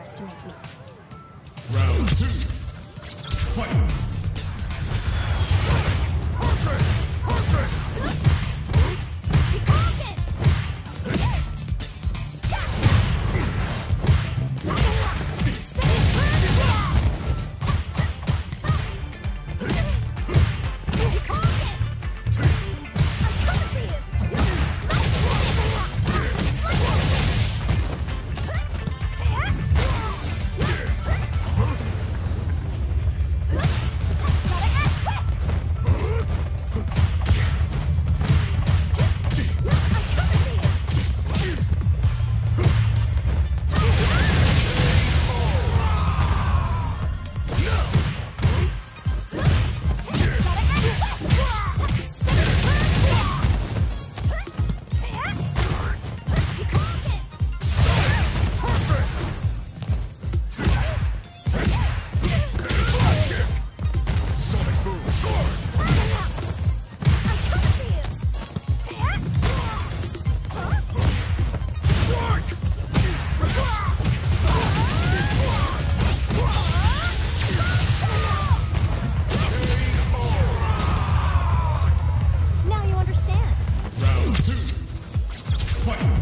underestimate me. Round 2. Fight! Now you understand. Round 2. Fight!